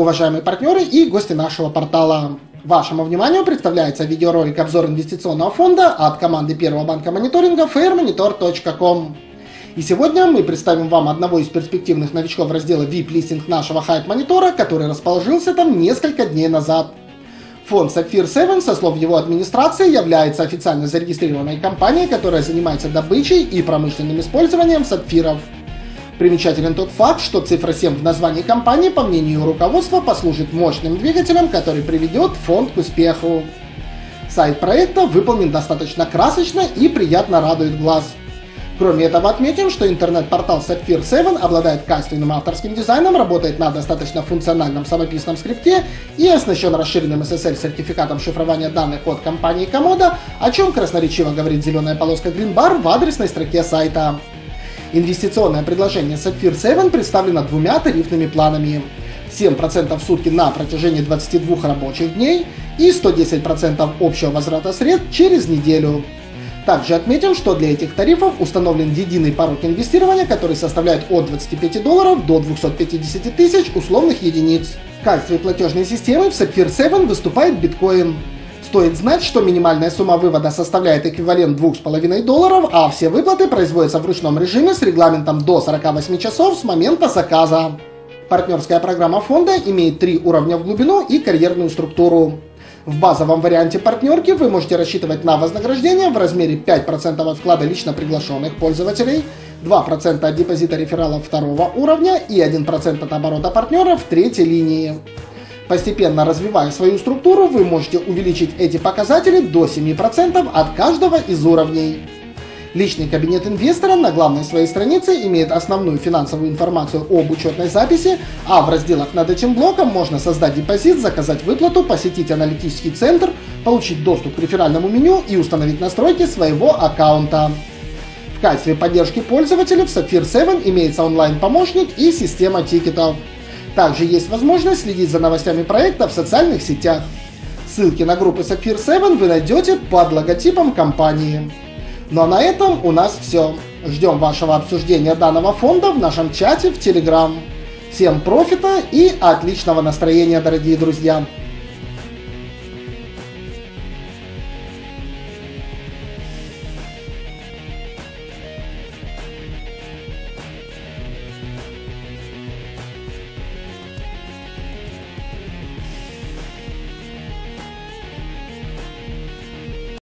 уважаемые партнеры и гости нашего портала. Вашему вниманию представляется видеоролик «Обзор инвестиционного фонда» от команды Первого банка мониторинга fairmonitor.com. И сегодня мы представим вам одного из перспективных новичков раздела VIP-листинг нашего хайп-монитора, который расположился там несколько дней назад. Фонд Sapphire 7, со слов его администрации, является официально зарегистрированной компанией, которая занимается добычей и промышленным использованием сапфиров. Примечателен тот факт, что цифра 7 в названии компании, по мнению руководства, послужит мощным двигателем, который приведет фонд к успеху. Сайт проекта выполнен достаточно красочно и приятно радует глаз. Кроме этого, отметим, что интернет-портал Sapphire 7 обладает качественным авторским дизайном, работает на достаточно функциональном самописном скрипте и оснащен расширенным SSL-сертификатом шифрования данных от компании Комода, о чем красноречиво говорит зеленая полоска GreenBar в адресной строке сайта. Инвестиционное предложение Sapphire 7 представлено двумя тарифными планами: 7% в сутки на протяжении 22 рабочих дней и 110% общего возврата средств через неделю. Также отметим, что для этих тарифов установлен единый порог инвестирования, который составляет от $25 до 250 тысяч условных единиц. В качестве платежной системы в Sapphire 7 выступает биткоин. Стоит знать, что минимальная сумма вывода составляет эквивалент $2,5, а все выплаты производятся в ручном режиме с регламентом до 48 часов с момента заказа. Партнерская программа фонда имеет 3 уровня в глубину и карьерную структуру. В базовом варианте партнерки вы можете рассчитывать на вознаграждение в размере 5% от вклада лично приглашенных пользователей, 2% от депозита рефералов второго уровня и 1% от оборота партнеров третьей линии. Постепенно развивая свою структуру, вы можете увеличить эти показатели до 7% от каждого из уровней. Личный кабинет инвестора на главной своей странице имеет основную финансовую информацию об учетной записи, а в разделах над этим блоком можно создать депозит, заказать выплату, посетить аналитический центр, получить доступ к реферальному меню и установить настройки своего аккаунта. В качестве поддержки пользователей в Sapphire 7 имеется онлайн-помощник и система тикетов. Также есть возможность следить за новостями проекта в социальных сетях. Ссылки на группы Sapphire 7 вы найдете под логотипом компании. Ну а на этом у нас все. Ждем вашего обсуждения данного фонда в нашем чате в Telegram. Всем профита и отличного настроения, дорогие друзья!